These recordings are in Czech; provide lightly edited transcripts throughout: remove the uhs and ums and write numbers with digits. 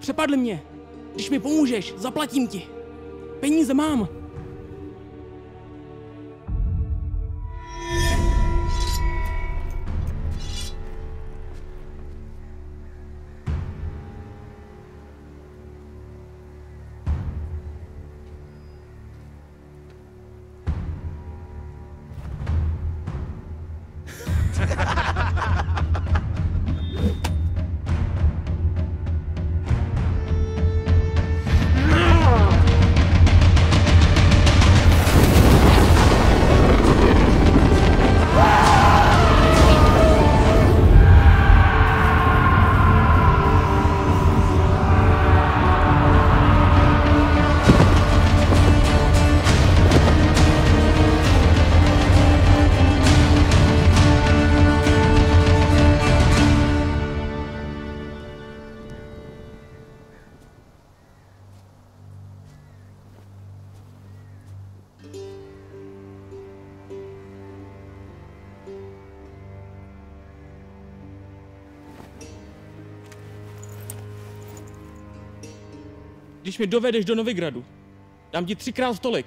Přepadli mě. Když mi pomůžeš, zaplatím ti. Peníze mám. Když mě dovedeš do Novigradu, dám ti 3× tolik.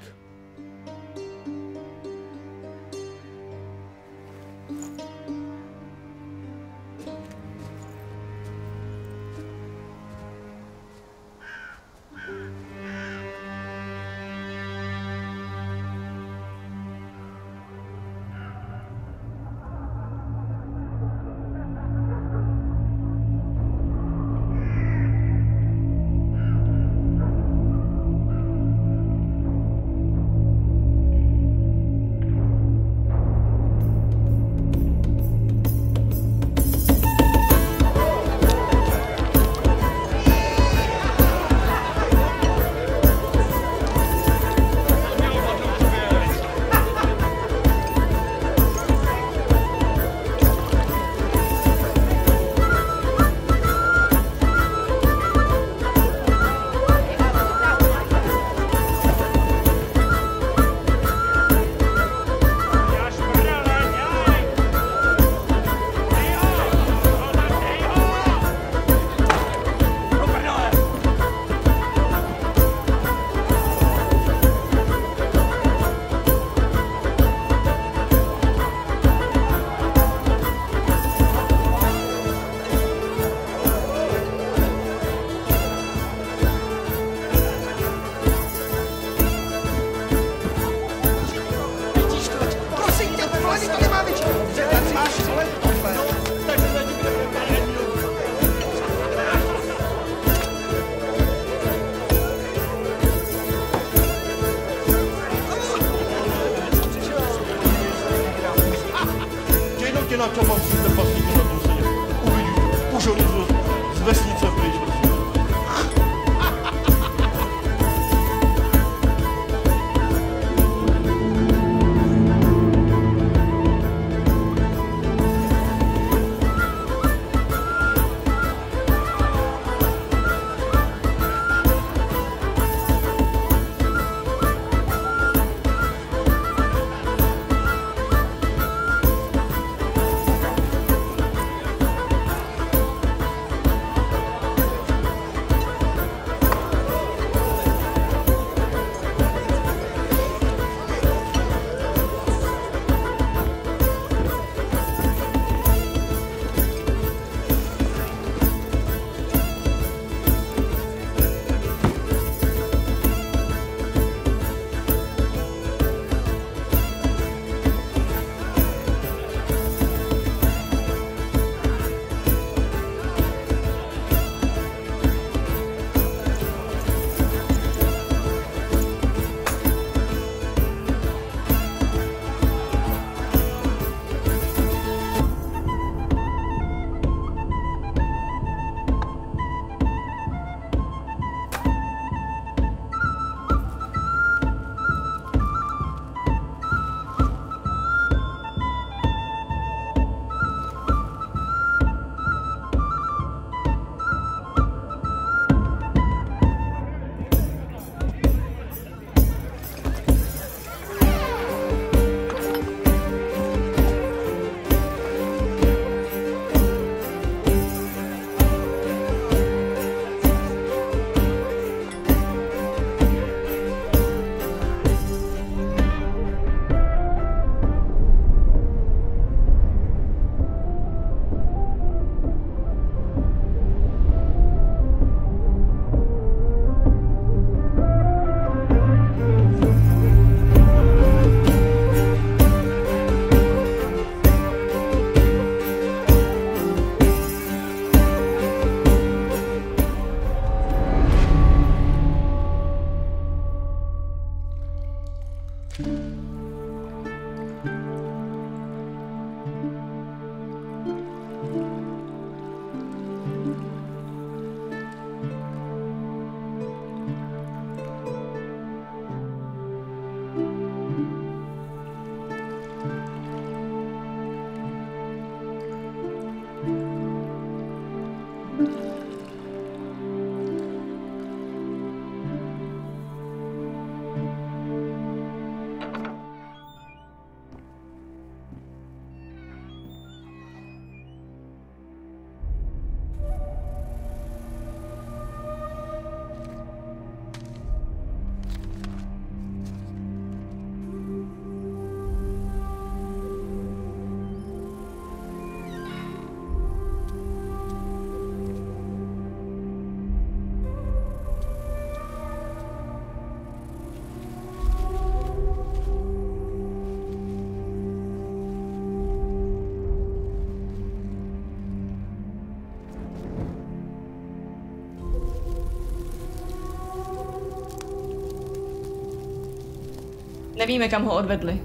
Nevíme, kam ho odvedli.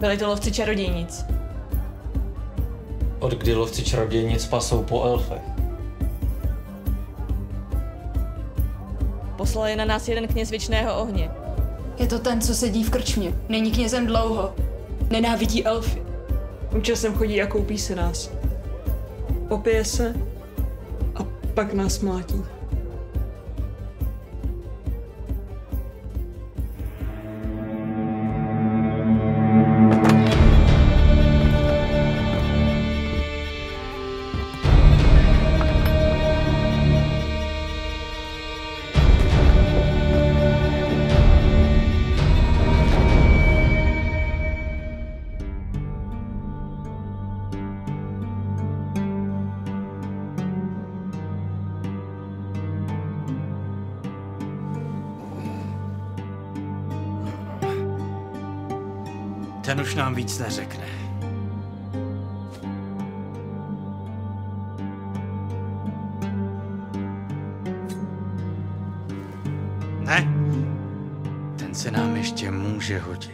Byli to lovci čarodějnic. Od kdy lovci čarodějnic pasou po elfech? Poslal je na nás jeden kněz věčného ohně. Je to ten, co sedí v krčmě. Není knězem dlouho. Nenávidí elfy. Účasem chodí a koupí se nás. Opije se a pak nás mlátí. Ten už nám víc neřekne. Ne, ten se nám ještě může hodit.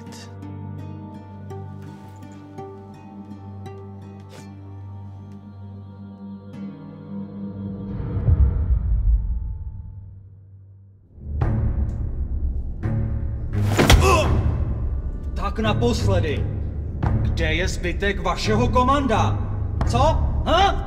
Tak naposledy, kde je zbytek vašeho komanda? Co? Ha?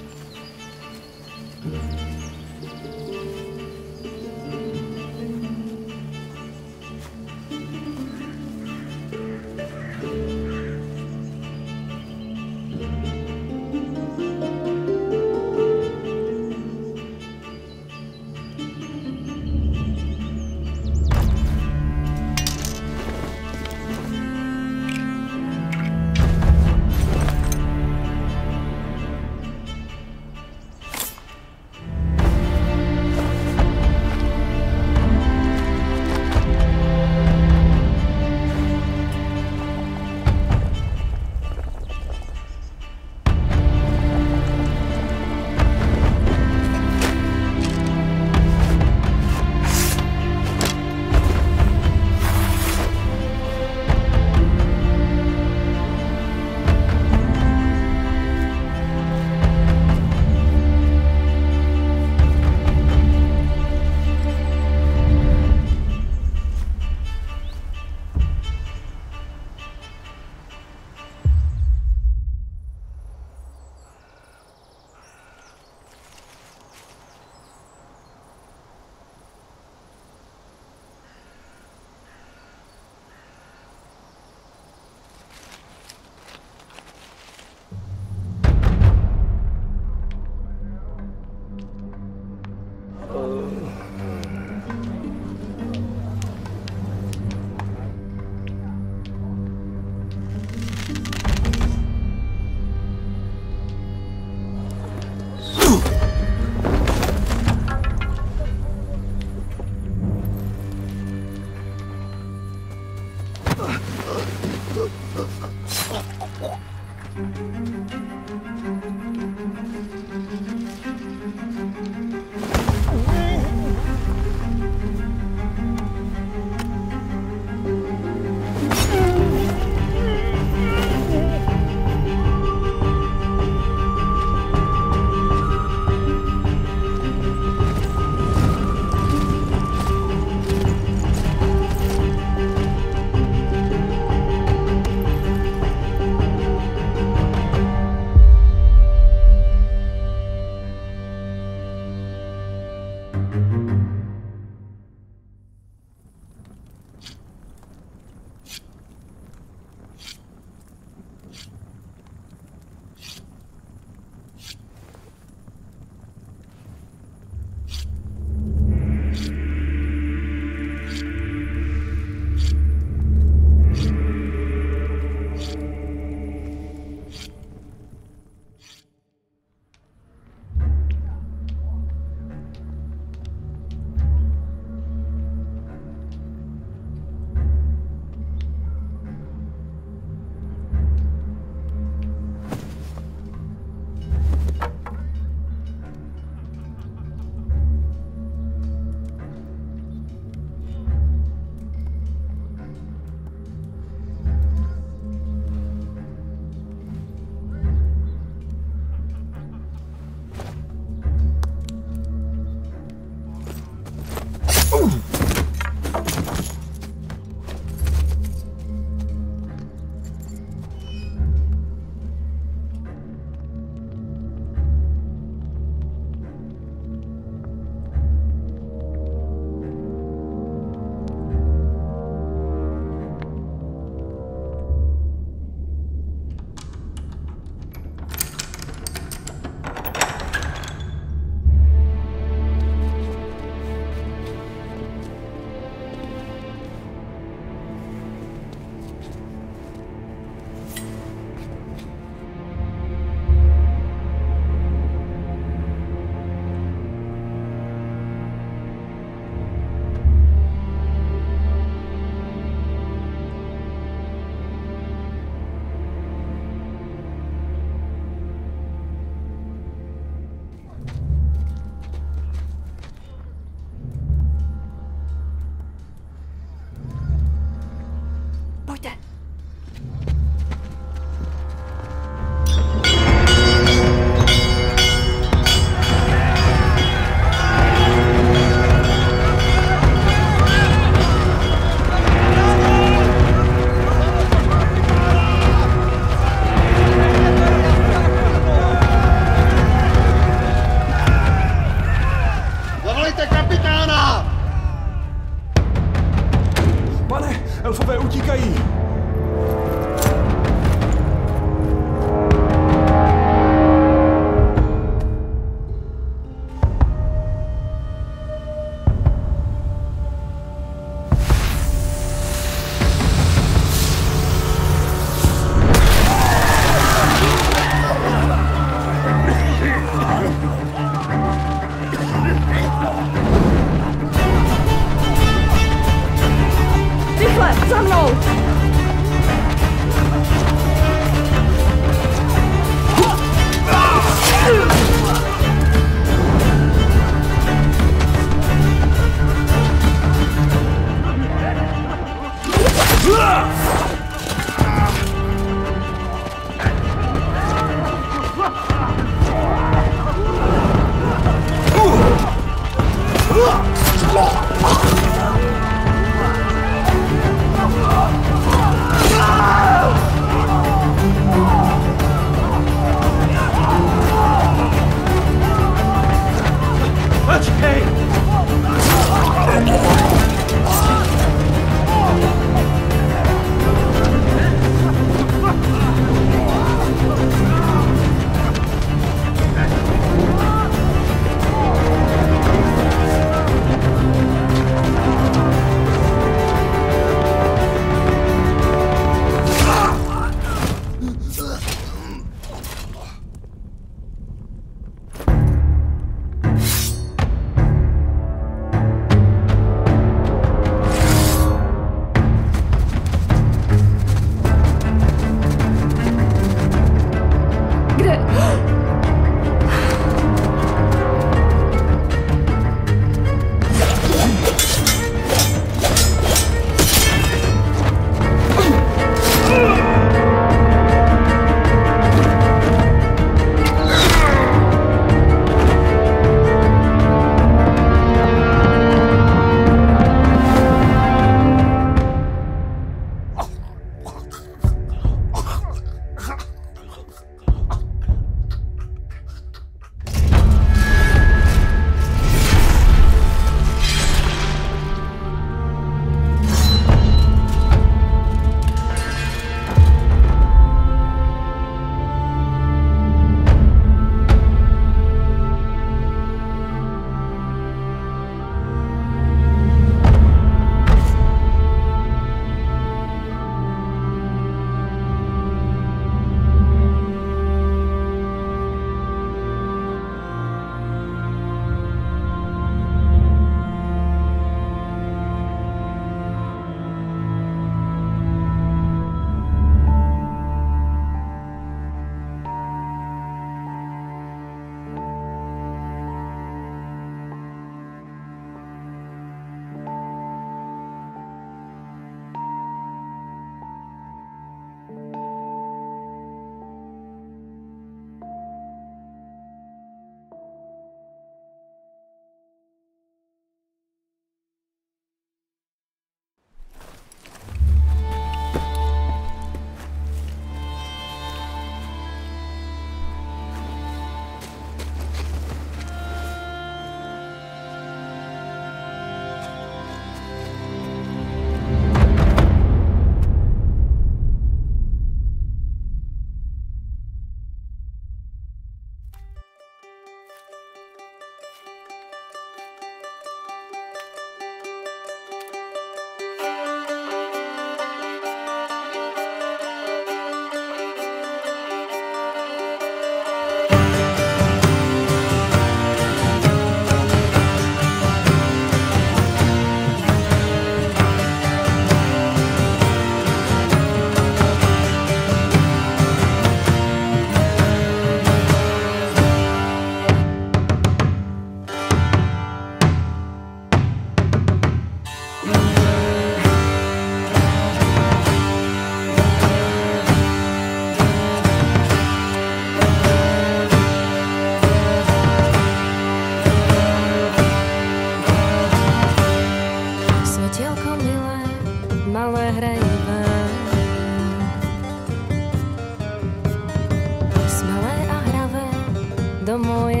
do moje